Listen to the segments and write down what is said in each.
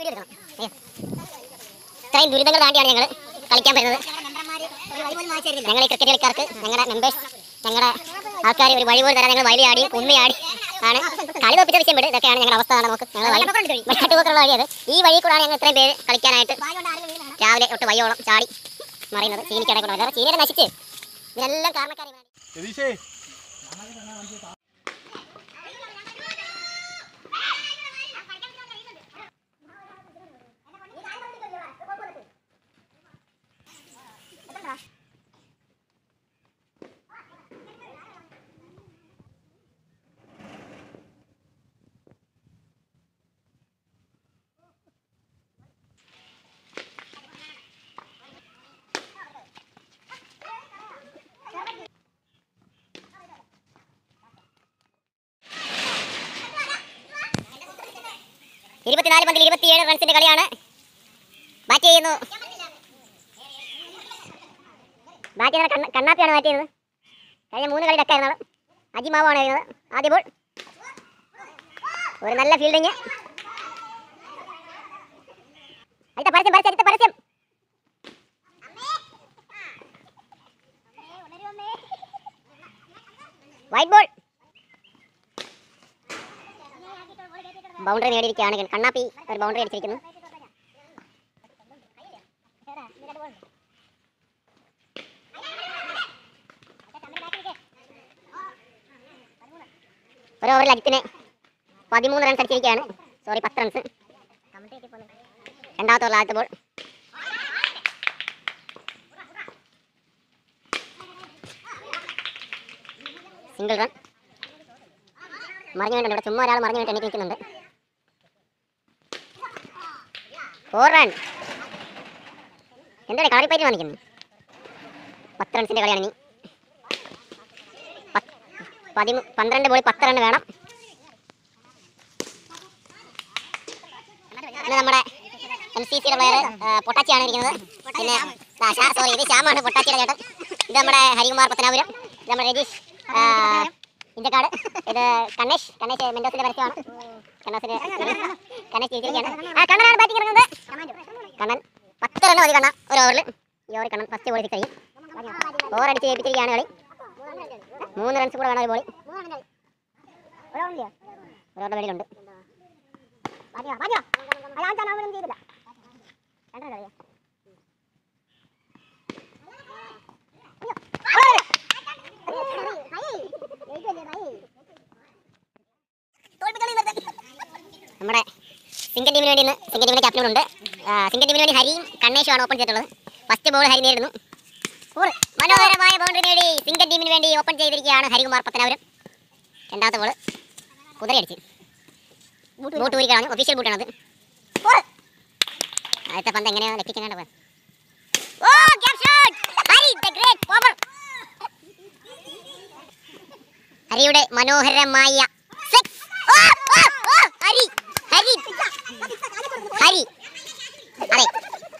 ഇത്രയും ദുരിതങ്ങൾ താണ്ടിയാണ് ഞങ്ങൾ കളിക്കാൻ വരുന്നത്. ഞങ്ങൾ ഈ ക്രിക്കറ്റ് കളിക്കാർക്ക് ഞങ്ങളുടെ മെമ്പേഴ്സ് ഞങ്ങളുടെ ആൾക്കാർ ഒരു വഴി പോലും തരാൻ ഞങ്ങൾ വയലിയാടി കുമ്മിയാടി ആണ് കളി തോപ്പിച്ച വിഷയം പെട്ട് ഇതൊക്കെയാണ് ഞങ്ങളുടെ അവസ്ഥ. നമുക്ക് ഞങ്ങൾ വഴിയത് ഈ വഴി കൂടാണ് ഞങ്ങൾ ഇത്രയും പേര് കളിക്കാനായിട്ട് രാവിലെ ഒട്ട് വയ്യോളം ചാടി മറിയുന്നത്. ചീനിക്കടയിൽ കൂടെ വേറെ ചീനിയുടെ നശിച്ച് ഇതിനെല്ലാം കാരണക്കാരാണ്. ഇരുപത്തിനാല് പന്തിൽ 27 റൺസിന്റെ കളിയാണ്. ബാറ്റ് ചെയ്യുന്നു. ബാറ്റ് ചെയ്യുന്ന കണ്ണാപ്പിയാണ് ബാറ്റ് ചെയ്യുന്നത്. കഴിഞ്ഞ 3 കളി ഡക്കായിരുന്നു. അജിമാവാണ് എറിയുന്നത്. ആദ്യ ബോൾ ഒരു നല്ല ഫീൽഡിങ്. അടുത്ത പരസ്യം വൈറ്റ് ബോൾ ബൗണ്ടറി നേടിയിരിക്കുകയാണ്. കണ്ണാപ്പി ഒരു ബൗണ്ടറി അടിച്ചിരിക്കുന്നു. ഒരു ഓവറിൽ അജിത്തിന് 13 റൺസ് അടിച്ചിരിക്കുകയാണ്. Sorry 10 runs. രണ്ടാമത്തെ ഓവറിൽ ആദ്യത്തെ ബോൾ സിംഗിൾ റൺ. മറിഞ്ഞു വീണ്ടുണ്ട്. ഇവിടെ ചുമ്മാ ഒരാൾ മറിഞ്ഞു വീണിട്ട് എനിക്ക് നിൽക്കുന്നുണ്ട്. 4 റൺ. എന്താണ് കാറിപ്പയറ്റ് കാണിക്കുന്നത്? 10 റൺസിൻ്റെ കളിയാണ് ഇനി. 12 ബോളിൽ 10 റൺ വേണം. പിന്നെ നമ്മുടെ MCCയുടെ പ്ലെയർ പൊട്ടാച്ചിയാണ് ഇരിക്കുന്നത്. പിന്നെ സോറി ഇത് ശ്യാമാണ് പൊട്ടാച്ചിയുടെ ചേട്ടൻ. ഇത് നമ്മുടെ ഹരികുമാർ പത്തനാപുരം. ഇത് നമ്മുടെ രജീഷ് ഇഞ്ചക്കാട്. ഇത് കണ്ണേഷ് മെൻഡോസിൻ്റെ പരസ്യമാണ്. കണ്ണേഷ് ജയിച്ചിരിക്കുകയാണ്. കണ്ണനാണ് ബാറ്റിംഗ് ഇറങ്ങുന്നത്. കണ്ണൻ 10 റണ്ണ് മതി. കണ്ണൻ ഒരു ഓവറിൽ ഈ ഓവർ കണ്ണൻ ഫസ്റ്റ് ബോളിൽ കഴിയും. ഓവർ അടിച്ച് ജയിപ്പിച്ചിരിക്കുകയാണ് കളി. 3 റൺസ് കൂടെ വേണം ഒരു ബോളിൽ. ഒരു ഓവറിൻ്റെ വേണ്ടിയിലുണ്ട്. നമ്മുടെ സിംഗം ടീമിന് വേണ്ടി സിംഗം ടീമിൻ്റെ ക്യാപ്റ്റനുണ്ട്. സിംഗം ടീമിന് വേണ്ടി ഹരിയും കണ്ണേഷുമാണ് ഓപ്പൺ ചെയ്തിട്ടുള്ളത്. ഫസ്റ്റ് ബോൾ ഹരി നേടുന്നു. മനോഹരമായ ബൗണ്ടറി നേടി സിംഗം ടീമിന് വേണ്ടി ഓപ്പൺ ചെയ്തിരിക്കുകയാണ് ഹരികുമാർ പത്തനാപുരം. രണ്ടാമത്തെ ബോൾ കുതിരയടിച്ച് ബൂട്ട് ഊരിക്കാണ്. ഒഫീഷ്യൽ ബൂട്ടാണത്. ആദ്യത്തെ പന്ത് എങ്ങനെയാണ് ലഭിക്കുന്നുണ്ട്? ഹരിയുടെ മനോഹരമായ ഹരി അതെ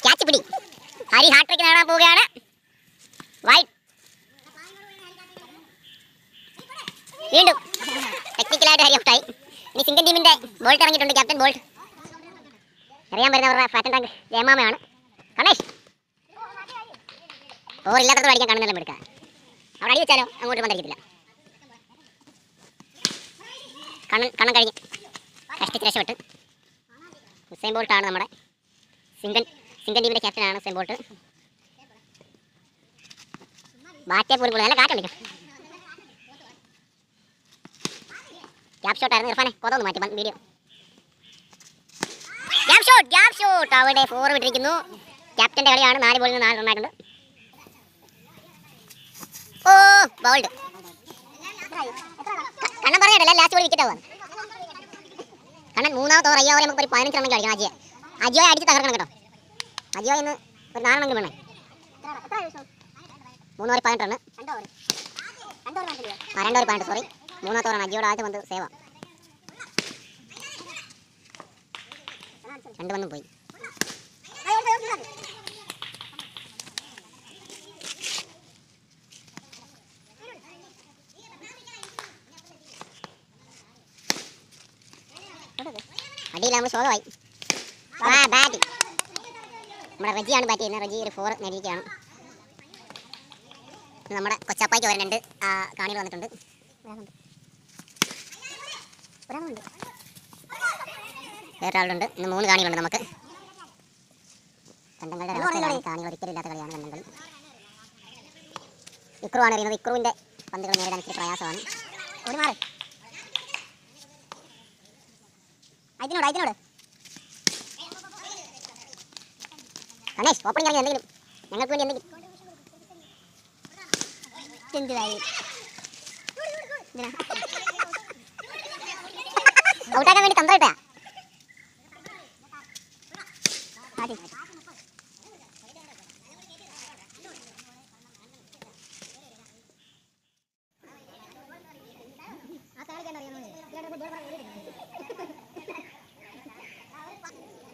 ക്യാച്ച് പിടി. ഹരി ഹാട്രിക്ക് നേടാൻ പോവുകയാണ്. വൈറ്റ് വീണ്ടും ടെക്നിക്കലായിട്ട് ഹരി ഔട്ടായി. ഇനി സിംഗൻ ടീമിൻ്റെ ബോൾട്ട് ഇറങ്ങിയിട്ടുണ്ട്. ക്യാപ്റ്റൻ ബോൾട്ട് എറിയാൻ വരുന്ന അവരുടെ ഫാറ്റൻ ടാങ്ക് ജയമാമയാണ്. കണേഷ് ഓവറില്ലാത്തത് അടിക്കാൻ കണ്ണെല്ലാം എടുക്കുക. അവിടെ അടി വെച്ചാലോ അങ്ങോട്ട് വന്നിരിക്കത്തില്ല. കണ്ണൻ കഴിഞ്ഞ് കഷ്ടിച്ച് രക്ഷപ്പെട്ട്. ഹുസൈൻ ബോൾട്ടാണ് നമ്മുടെ സിംഗൻ ടീമിൻ്റെ ക്യാപ്റ്റനാണ് ഹുസൈൻ ബോൾട്ട്. ബാറ്റേ പോലും കൂടുതൽ നല്ല കാറ്റുണ്ടിക്കും. ഗ്യാപ് ഷോട്ടായിരുന്നു. ഇർഫാനെ കൊതൊന്ന് മാറ്റി വീഡിയോ. ഗ്യാപ് ഷോട്ട് അവിടെ 4 വിട്ടിരിക്കുന്നു. ക്യാപ്റ്റൻ്റെ കളിയാണ്. 4 ബോളിൽ നിന്ന് 4 റണ്ണായിട്ടുണ്ട്. ഓ ബോൾഡ് കണ്ണൻ പറഞ്ഞിട്ടല്ലേ ലാസ്റ്റ് ബോൾ വിക്കറ്റ് ആവുക. കണ്ണൻ മൂന്നാമത്തെ ഓവർ. അയ്യാവരെ നമുക്ക് ഒരു 15 റണ്ണെങ്കിലും അടിക്കണം. അജിയോയെ അടിച്ച് തകർക്കണം കേട്ടോ. അജിയോ ഇന്ന് ഒരു 4 റണ്ണെങ്കിലും വേണം. 3 ഓവർ 18 റണ്ണ്. 2 over 18 sorry. മൂന്നാമത്തെ ഓവറാണ്. അജിയോടെ ആദ്യം വന്ന് സേവാ. 2 വന്നും പോയി. അടിയിലാകുമ്പോൾ ശോകമായി. വാ ബാറ്റ് നമ്മുടെ റജിയാണ് ബാറ്റ് ചെയ്യുന്നത്. റജി ഒരു 4 നേടിയിരിക്കുകയാണ്. നമ്മുടെ കൊച്ചപ്പായ്ക്ക് വരണ്ട് കാണികൾ വന്നിട്ടുണ്ട്. ഒരാളുണ്ട് വേറൊരാളുണ്ട്. ഇന്ന് 3 കാണികളുണ്ട് നമുക്ക്. കണ്ടങ്ങളുടെ അവസ്ഥയാണ്. കാണികൾ ഒരിക്കലില്ലാത്ത കളിയാണ് കണ്ടങ്ങൾ. ഇക്രുവാണ് എറിയുന്നത്. ഇക്രുവിൻ്റെ പന്തുകൾ നേരിടാൻ ഇത്തിരി പ്രയാസമാണ്. ഓടി മാറി അതിനോട് അതിനോട് ഗണേഷ് ഓപ്പണിംഗ് ഇറങ്ങി എന്തെങ്കിലും ഞങ്ങൾക്ക് വേണ്ടി എന്തെങ്കിലും ഔട്ടാക്കാൻ വേണ്ടി തന്ത്രട്ടാ.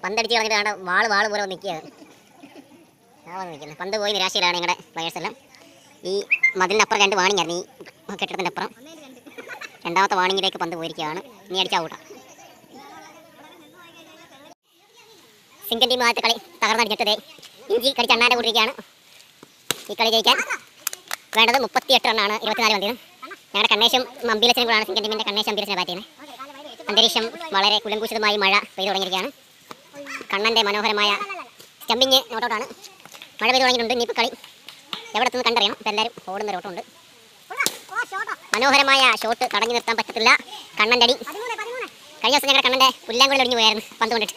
പന്തടിച്ച് കളഞ്ഞിട്ട് വേണ്ട വാള് വാള് പോലെ നിൽക്കുകയാണ്. ആ വന്ന് നിൽക്കുന്നത് പന്ത് പോയി നിരാശയിലാണ് ഞങ്ങളുടെ പ്ലെയേഴ്സ് എല്ലാം. ഈ മതിലിനപ്പുറം 2 വാണിംഗ് ആയിരുന്നു. ഈ കെട്ടിടത്തിൻ്റെ അപ്പുറം 2ാമത്തെ വാണിങ്ങിലേക്ക് പന്ത് പോയിരിക്കുകയാണ്. ഇനി അടിച്ചാൽ ഔട്ടാണ്. സിംഗം ടീം ആദ്യത്തെ കളി തകർന്നടിഞ്ഞിട്ടതേ ഇഞ്ചി കളി ചണ്ണാൻ്റെ കൂടിയിരിക്കുകയാണ്. ഈ കളി ജയിക്കാൻ വേണ്ടത് 38 റണ്ണാണ് 24 പന്തിന്. ഞങ്ങളുടെ കണ്ണേശും അമ്പീലച്ചനും കൂടാണ് സിംഗം ടീമിൻ്റെ കണ്ണേശ് അമ്പീലച്ചനെ ബാറ്റ് ചെയ്യുന്നത്. അന്തരീക്ഷം വളരെ കുലങ്കൂശിതമായി മഴ പെയ്തു തുടങ്ങിയിരിക്കുകയാണ്. കണ്ണൻ്റെ മനോഹരമായ സ്റ്റമ്പിങ് നോട്ടൗട്ടാണ്. മഴ പെയ്തു തുടങ്ങിയിട്ടുണ്ട്. ഇനിയിപ്പോൾ കളി എവിടെ നിന്ന് കണ്ടറിയണം. ഇപ്പോൾ എല്ലാവരും ഓടുന്ന റോട്ടുണ്ട്. മനോഹരമായ ഷോട്ട് തടഞ്ഞു നിർത്താൻ പറ്റത്തില്ല. കണ്ണൻ്റെ അടി കഴിഞ്ഞ ദിവസം ഞങ്ങളുടെ കണ്ണൻ്റെ പുല്ലാങ്കുഴൽ ഒടിഞ്ഞു പോയായിരുന്നു പന്ത് കൊണ്ടിട്ട്.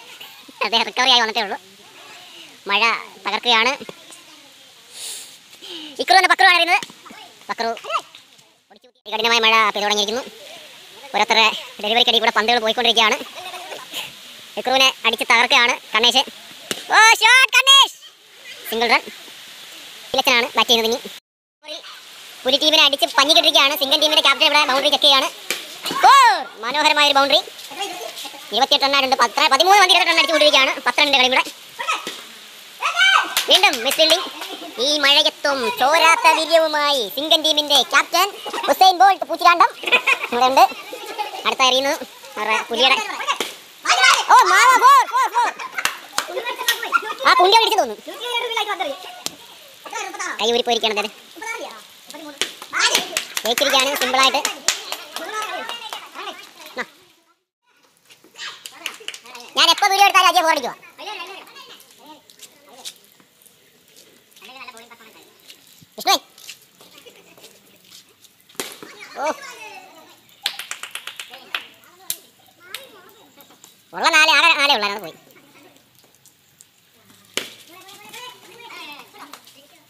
അദ്ദേഹം റിക്കവറി ആയി വന്നിട്ടേ ഉള്ളൂ. മഴ തകർക്കുകയാണ്. ഇക്രുവിൻ്റെ പക്രു അറിയുന്നത്. പക്രു കഠിനമായ മഴ പെയ്തു തുടങ്ങിയിരിക്കുന്നു. ഓരോരുത്തരുടെ ഡെലിവറിക്കടി കൂടെ പന്തുകൾ പോയിക്കൊണ്ടിരിക്കുകയാണ്. ഇക്രുവിനെ അടിച്ച് തകർക്കുകയാണ് കണ്ണേശ്. ഓ ഷോട്ട് കണ്ണേശ് സിംഗിൾ റൺ. ഇലച്ചനാണ് ബാറ്റ് ചെയ്യുന്നത്. ഇനി പുലി ടീമിനെ അടിച്ച് പഞ്ഞി കിട്ടിയിരിക്കുകയാണ്. സിംഗിൾ ടീമിൻ്റെ ക്യാപ്റ്റൻ ഇവിടെ ബൗണ്ടറി ചെക്ക് ചെയ്യുകയാണ്. മനോഹരമായൊരു ബൗണ്ടറി. 28 റണ്ണായിട്ടുണ്ട്. 13 പന്ത് 2 റൺ അടിച്ചു കൊണ്ടിരിക്കുകയാണ്. 10 റണ്ണിൻ്റെ കളി കൂടെ. വീണ്ടും മിസ് ഫീൽഡിംഗ്. ഈ മഴയത്തും ചോരാത്ത വീര്യവുമായി സിംഗം ടീമിൻ്റെ ക്യാപ്റ്റൻ ഹുസൈൻ ബോൾട്ട് പൂച്ചിരാണ്ടം ഇവിടെ ഉണ്ട്. അടുത്ത എറിയുന്നു പുലിയുടെ. ഓ മാവാ ബോൾ ആ കുണ്ടി പിടിച്ചു തോന്നുന്നു. കൈ ഊരി പോയിരിക്കണം. തന്നെ ജയിച്ചിരിക്കുകയാണ് സിമ്പിളായിട്ട്. ഞാൻ എപ്പോൾ വീഡിയോ എടുത്താലും അജയ ഫോൺ അടിക്കുക. വിഷ്ണു ഓ ഉള്ള 4 ആകെ 4 ഉള്ളതാണ് പോയി.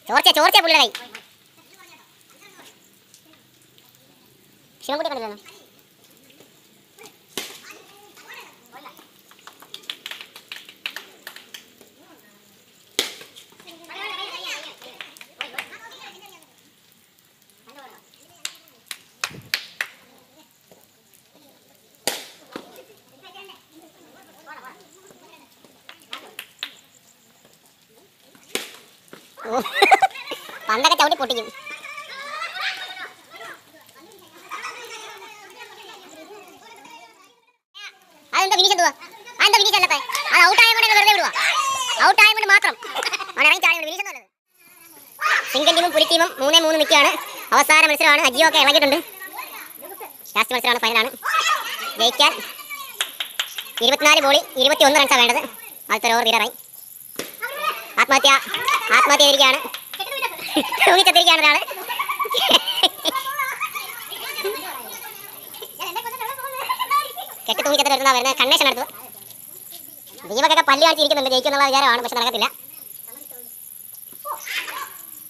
ചോർച്ച പുള്ളിയുടെ കൈ. ശിവൻകുട്ടി കണ്ടിരുന്നു. പണ്ടൊക്കെ ചവിട്ടി പൊട്ടിക്കും. അതെന്താ ഫിനിഷ് എന്തുവാ? അതെന്താ ഫിനിഷ് അല്ലപ്പേ? അത് ഔട്ടായ കൊണ്ട് വെറുതെ വിടുവാ. ഔട്ടായ കൊണ്ട് മാത്രം അവൻ ഇറങ്ങി ചാടി ഫിനിഷ് എന്നുള്ളത്. സിംഗിൾ ടീമും പുലി ടീമും 3-3 നിൽക്കുകയാണ്. അവസാന മത്സരമാണ്. അജിയോ ഒക്കെ ഇളകിയിട്ടുണ്ട്. ലാസ്റ്റ് മത്സരമാണ്, ഫൈനലാണ്. ജയിക്കാൻ 24 ബോളിൽ 21 റൺസാണ് വേണ്ടത്. ആദ്യത്തെ ഓവർ തീരാറായി. ആത്മഹത്യ ചെയ്തിരിക്കുകയാണ്. തൂങ്ങിച്ചത്തിരിക്കുകയാണ് ഒരാള്. കെട്ടി തൂങ്ങിച്ചത്തിൽ വരുന്ന വരുന്ന കണ്ണേഷൻ നടത്തുക. ദീപക്കൊക്കെ പല്ലി കാണിച്ചിരിക്കുന്നുണ്ട്. ജയിക്കുന്നുള്ള വിചാരമാണ്, പക്ഷെ നടക്കത്തില്ല.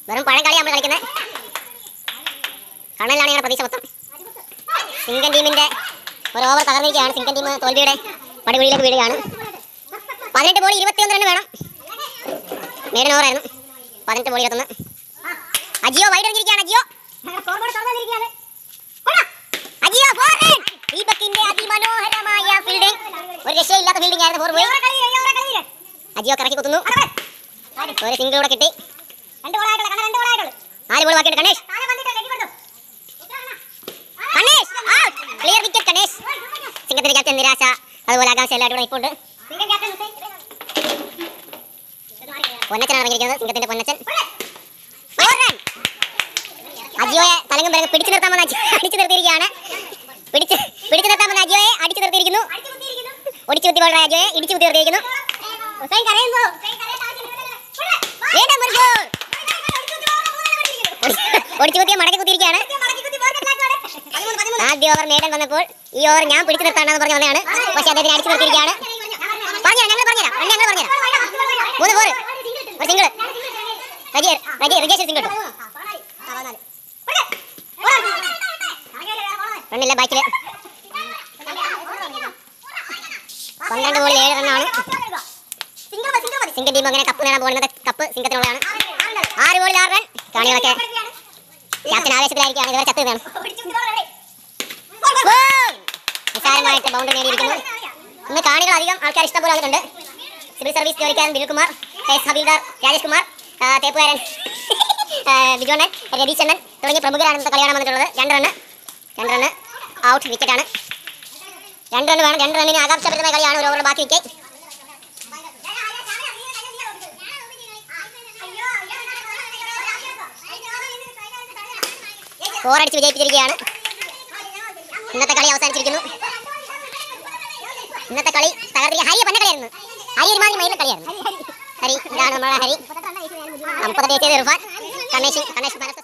വെറും പഴംകളി നമ്മൾ കളിക്കുന്നത്. കണ്ണനിലാണ് ഞങ്ങളുടെ പ്രതീക്ഷ മൊത്തം. സിംഗം ടീമിൻ്റെ ഒരു ഓവർ തകർന്നിരിക്കുകയാണ്. സിംഗം ടീം തോൽവിയുടെ പടികുഴിയിലേക്ക് വീഴുകയാണ്. 18 ബോൾ 21 റൺ വേണം. മേഡൻ ഓവറായിരുന്നു. 18 ബോൾ 21. അജിയോ വൈഡ് എറിഞ്ഞിരിക്കുകയാണ്. അജിയോ അജിയോ ഫോർ റൺ. ദീപക്കിന്റെ അതിമനോഹരമായ ഫീൽഡിംഗ്. ഒരു രക്ഷയില്ലാത്ത ഫീൽഡിംഗ് ആയിരുന്നു. 4 ബോൾ അജിയോ കറക്കി കുത്തുന്നു. ഒരു സിംഗിൾ കൂടെ കിട്ടി. 4 ബോൾ ബാക്കിയുണ്ട്. Ganesh out. Clear wicket Ganesh. സിംഗത്തിന്റെ ക്യാപ്റ്റൻ നിരാശ, അതുപോലെ ആകാശ എല്ലാവരും ഇവിടെ നിൽപ്പുണ്ട്. അജിയോയെ തലങ്ങും പിറകെ പിടിച്ചു നിർത്താമെന്ന് അജിയോയെ അടിച്ചു നിർത്തിയിരിക്കുന്നു. ഒടിച്ചു കുത്തി കൊള്ള അജിയോയെ ഇടിച്ചു കുത്തി നിർത്തിയിരിക്കുന്നു. സൈൻ കരയുന്നു. വേണ്ട മുർഗോ. ഒടിച്ചു കുത്തി മടക്കി കുത്തിയിരിക്കുകയാണ്. ആദ്യ ഓവർ നേടൻ വന്നപ്പോൾ ഈ ഓവർ ഞാൻ പിടിച്ചു നിർത്താനാണെന്ന് പറഞ്ഞു വന്നതാണ്. പക്ഷേ അദ്ദേഹത്തിന് അടിച്ചു നിർത്തിയിരിക്കുകയാണ്. പറഞ്ഞുതരാം. മൂന്ന് ഫോർ ഒരു സിംഗിൾ. വിജയ് സിംഗിൾ കിട്ടും. റണ്ണില്ല ബാക്കില് 12 ബോളിൽ 7 റണ്ണാണ്. സിംഗം ടീം അങ്ങനെ കപ്പ് നേടാൻ പോകുന്നത്. കപ്പ് സിംഗത്തിനുള്ളതാണ്. 6 ബോളിൽ 6 റൺ. കാണികളൊക്കെ ക്യാപ്റ്റൻ ആവേശത്തിലായിരിക്കുകയാണ്. ഇവരെ ചത്തുകയാണ്. നിസാരമായിട്ട് ബൗണ്ടറി നേടിയിരിക്കുന്നു. ഇന്ന് കാണികൾ അധികം ആൾക്കാർ ഇഷ്ടം പോലെ വന്നിട്ടുണ്ട്. സിവിൽ സർവീസ് ജോലിക്കാരൻ ബിജുകുമാർ, ഹബീൽദാർ, രാജേഷ് കുമാർ, തേപ്പുകാരൻ ബിജോണ്ണൻ, രതീശണ്ണൻ തുടങ്ങിയ പ്രമുഖരാണ് ഇന്നത്തെ കളിയാണ് വന്നിട്ടുള്ളത്. 2 റണ്ണ് ഔട്ട് വിക്കറ്റാണ്. 2 റണ്ണ് വേണം. 2 റണ്ണിന് ആകാംക്ഷാഭരിതമായ കളിയാണ്. ഒരു ഓവർ ബാക്കി വിക്കറ്റ്. ഫോറടിച്ച് വിജയിപ്പിച്ചിരിക്കുകയാണ്. ഇന്നത്തെ കളി അവസാനിച്ചിരിക്കുന്നു. ഇന്നത്തെ കളി തകർത്തിരിക്കുക. ഹരി പന്നക്കളിയായിരുന്നു. ഹരി ഒരുമാതിരി മൈന കളിയായിരുന്നു. ഹരി ഇതാണ് നമ്മുടെ ഹരി. 30 ദേശീയ ഇർഫാൻ കണേഷ്